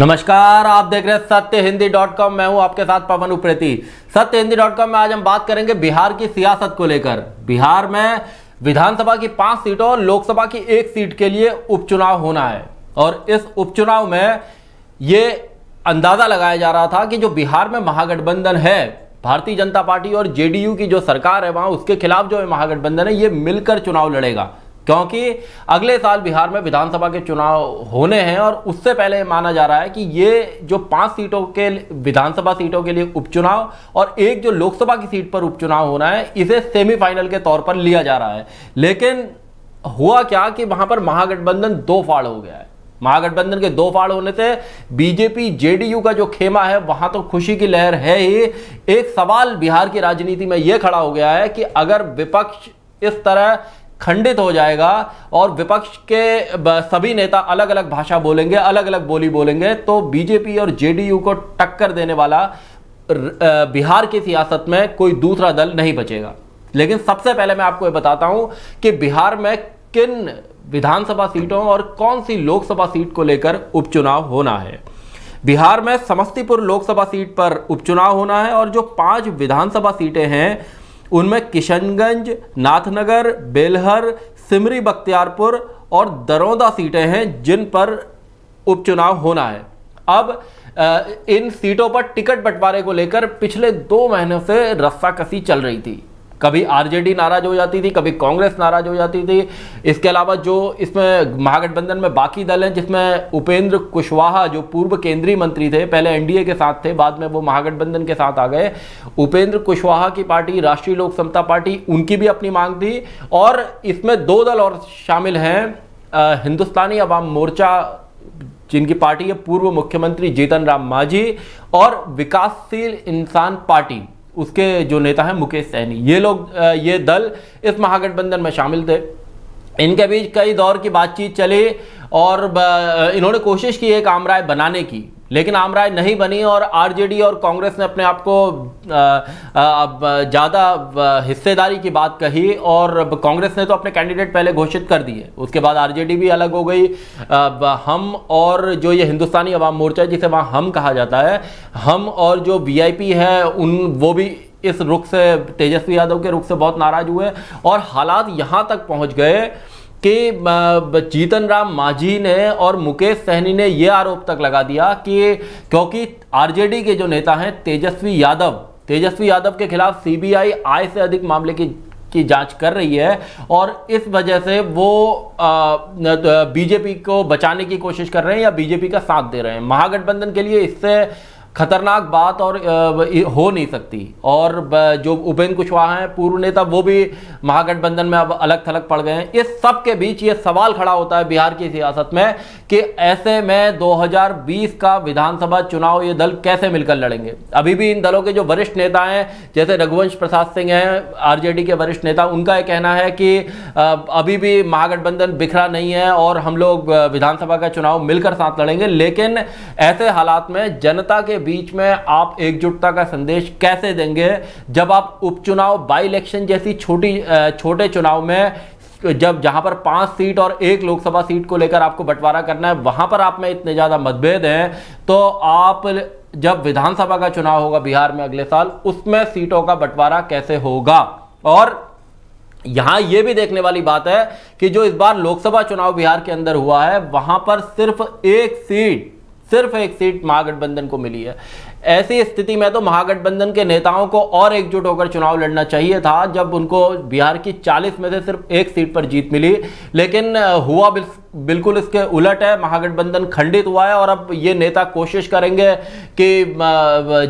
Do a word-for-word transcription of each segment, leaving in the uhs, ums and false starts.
नमस्कार, आप देख रहे हैं सत्य हिंदी डॉट कॉम। मैं हूं आपके साथ पवन उप्रेती। सत्य हिंदी डॉट कॉम में आज हम बात करेंगे बिहार की सियासत को लेकर। बिहार में विधानसभा की पांच सीटों और लोकसभा की एक सीट के लिए उपचुनाव होना है और इस उपचुनाव में ये अंदाजा लगाया जा रहा था कि जो बिहार में महागठबंधन है, भारतीय जनता पार्टी और जेडीयू की जो सरकार है वहां उसके खिलाफ जो महागठबंधन है ये मिलकर चुनाव लड़ेगा, क्योंकि अगले साल बिहार में विधानसभा के चुनाव होने हैं और उससे पहले माना जा रहा है कि ये जो पांच सीटों के विधानसभा सीटों के लिए उपचुनाव और एक जो लोकसभा की सीट पर उपचुनाव होना है इसे सेमीफाइनल के तौर पर लिया जा रहा है। लेकिन हुआ क्या कि वहां पर महागठबंधन दो फाड़ हो गया है। महागठबंधन के दो फाड़ होने से बीजेपी जेडीयू का जो खेमा है वहां तो खुशी की लहर है ही। एक सवाल बिहार की राजनीति में यह खड़ा हो गया है कि अगर विपक्ष इस तरह खंडित हो जाएगा और विपक्ष के सभी नेता अलग अलग भाषा बोलेंगे, अलग अलग बोली बोलेंगे, तो बीजेपी और जेडीयू को टक्कर देने वाला बिहार की सियासत में कोई दूसरा दल नहीं बचेगा। लेकिन सबसे पहले मैं आपको ये बताता हूं कि बिहार में किन विधानसभा सीटों और कौन सी लोकसभा सीट को लेकर उपचुनाव होना है। बिहार में समस्तीपुर लोकसभा सीट पर उपचुनाव होना है और जो पांच विधानसभा सीटें हैं उनमें किशनगंज, नाथनगर, बेलहर, सिमरी बख्तियारपुर और दरौंदा सीटें हैं जिन पर उपचुनाव होना है। अब इन सीटों पर टिकट बंटवारे को लेकर पिछले दो महीनों से रस्साकसी चल रही थी। कभी आरजेडी नाराज हो जाती थी, कभी कांग्रेस नाराज हो जाती थी। इसके अलावा जो इसमें महागठबंधन में बाकी दल हैं जिसमें उपेंद्र कुशवाहा जो पूर्व केंद्रीय मंत्री थे, पहले एनडीए के साथ थे, बाद में वो महागठबंधन के साथ आ गए। उपेंद्र कुशवाहा की पार्टी राष्ट्रीय लोक समता पार्टी, उनकी भी अपनी मांग थी। और इसमें दो दल और शामिल हैं, हिंदुस्तानी अवाम मोर्चा जिनकी पार्टी है पूर्व मुख्यमंत्री जीतन राम माझी, और विकासशील इंसान पार्टी, उसके जो नेता हैं मुकेश सहनी। ये लोग ये दल इस महागठबंधन में शामिल थे। इनके बीच कई दौर की बातचीत चली और इन्होंने कोशिश की एक आम राय बनाने की, लेकिन आम राय नहीं बनी और आरजेडी और कांग्रेस ने अपने आप को ज़्यादा हिस्सेदारी की बात कही और कांग्रेस ने तो अपने कैंडिडेट पहले घोषित कर दिए, उसके बाद आरजेडी भी अलग हो गई। हम और जो ये हिंदुस्तानी अवाम मोर्चा जिसे वहाँ हम कहा जाता है, हम और जो वीआईपी है उन वो भी इस रुख से, तेजस्वी यादव के रुख से बहुत नाराज हुए और हालात यहाँ तक पहुँच गए कि जीतन राम माझी ने और मुकेश सहनी ने यह आरोप तक लगा दिया कि क्योंकि आरजेडी के जो नेता हैं तेजस्वी यादव तेजस्वी यादव के खिलाफ सीबीआई आय से अधिक मामले की की जांच कर रही है और इस वजह से वो बीजेपी को बचाने की कोशिश कर रहे हैं या बीजेपी का साथ दे रहे हैं। महागठबंधन के लिए इससे खतरनाक बात और हो नहीं सकती। और जो उपेंद्र कुशवाहा हैं पूर्व नेता, वो भी महागठबंधन में अब अलग थलग पड़ गए हैं। इस सब के बीच ये सवाल खड़ा होता है बिहार की सियासत में कि ऐसे में दो हज़ार बीस का विधानसभा चुनाव ये दल कैसे मिलकर लड़ेंगे। अभी भी इन दलों के जो वरिष्ठ नेता हैं जैसे रघुवंश प्रसाद सिंह हैं आरजेडी के वरिष्ठ नेता, उनका ये कहना है कि अभी भी महागठबंधन बिखरा नहीं है और हम लोग विधानसभा का चुनाव मिलकर साथ लड़ेंगे। लेकिन ऐसे हालात में जनता के बीच में आप एकजुटता का संदेश कैसे देंगे जब आप उपचुनाव, बाई इलेक्शन जैसी छोटी छोटे चुनाव में, जब जहां पर पांच सीट और एक लोकसभा सीट को लेकर आपको बंटवारा करना है, वहां पर आप में इतने ज्यादा मतभेद हैं, तो आप जब विधानसभा का चुनाव होगा बिहार में अगले साल उसमें सीटों का बंटवारा कैसे होगा। और यहां यह भी देखने वाली बात है कि जो इस बार लोकसभा चुनाव बिहार के अंदर हुआ है वहां पर सिर्फ एक सीट सिर्फ एक सीट महागठबंधन को मिली है। ऐसी स्थिति में तो महागठबंधन के नेताओं को और एकजुट होकर चुनाव लड़ना चाहिए था जब उनको बिहार की चालीस में से सिर्फ एक सीट पर जीत मिली। लेकिन हुआ बिल, बिल्कुल इसके उलट है। महागठबंधन खंडित हुआ है और अब ये नेता कोशिश करेंगे कि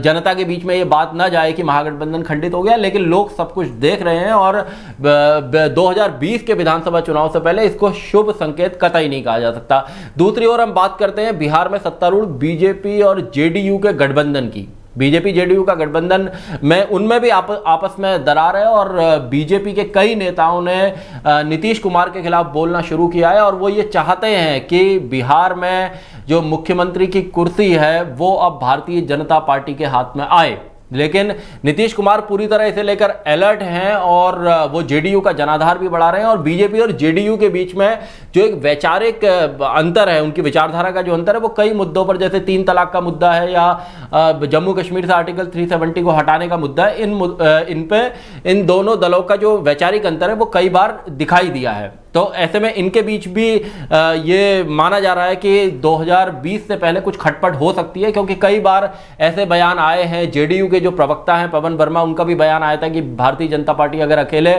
जनता के बीच में ये बात ना जाए कि महागठबंधन खंडित हो गया। लेकिन लोग सब कुछ देख रहे हैं और दो हज़ार बीस के विधानसभा चुनाव से पहले इसको शुभ संकेत कतई नहीं कहा जा सकता। दूसरी ओर हम बात करते हैं बिहार में सत्तारूढ़ बीजेपी और जेडीयू के गठबंधन की। बीजेपी जेडीयू का गठबंधन में उनमें भी आप, आपस में दरार है और बीजेपी के कई नेताओं ने नीतीश कुमार के खिलाफ बोलना शुरू किया है और वो ये चाहते हैं कि बिहार में जो मुख्यमंत्री की कुर्सी है वो अब भारतीय जनता पार्टी के हाथ में आए। लेकिन नीतीश कुमार पूरी तरह इसे लेकर अलर्ट हैं और वो जेडीयू का जनाधार भी बढ़ा रहे हैं। और बीजेपी और जेडीयू के बीच में जो एक वैचारिक अंतर है, उनकी विचारधारा का जो अंतर है, वो कई मुद्दों पर, जैसे तीन तलाक का मुद्दा है या जम्मू कश्मीर से आर्टिकल तीन सौ सत्तर को हटाने का मुद्दा है, इन इन पे इन दोनों दलों का जो वैचारिक अंतर है वो कई बार दिखाई दिया है। तो ऐसे में इनके बीच भी ये माना जा रहा है कि दो हज़ार बीस से पहले कुछ खटपट हो सकती है, क्योंकि कई बार ऐसे बयान आए हैं। जेडीयू के जो प्रवक्ता हैं पवन वर्मा, उनका भी बयान आया था कि भारतीय जनता पार्टी अगर अकेले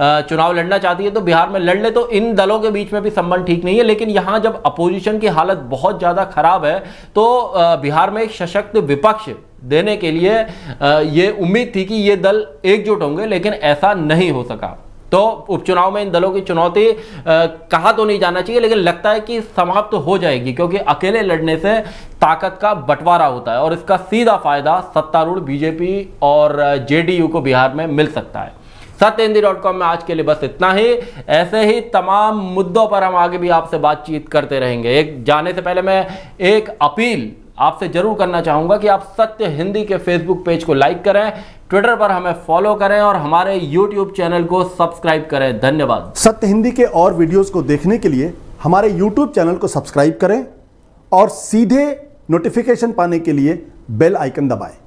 चुनाव लड़ना चाहती है तो बिहार में लड़ ले। तो इन दलों के बीच में भी संबंध ठीक नहीं है। लेकिन यहाँ जब अपोजिशन की हालत बहुत ज़्यादा खराब है तो बिहार में एक सशक्त विपक्ष देने के लिए ये उम्मीद थी कि ये दल एकजुट होंगे, लेकिन ऐसा नहीं हो सका। तो उपचुनाव में इन दलों की चुनौती कहा तो नहीं जाना चाहिए, लेकिन लगता है कि समाप्त तो हो जाएगी, क्योंकि अकेले लड़ने से ताकत का बंटवारा होता है और इसका सीधा फायदा सत्तारूढ़ बीजेपी और जेडीयू को बिहार में मिल सकता है। सत्य हिंदी डॉट कॉम में आज के लिए बस इतना ही। ऐसे ही तमाम मुद्दों पर हम आगे भी आपसे बातचीत करते रहेंगे। एक जाने से पहले मैं एक अपील आपसे जरूर करना चाहूँगा कि आप सत्य हिंदी के फेसबुक पेज को लाइक करें, ट्विटर पर हमें फॉलो करें और हमारे यूट्यूब चैनल को सब्सक्राइब करें। धन्यवाद। सत्य हिंदी के और वीडियोस को देखने के लिए हमारे यूट्यूब चैनल को सब्सक्राइब करें और सीधे नोटिफिकेशन पाने के लिए बेल आइकन दबाएं।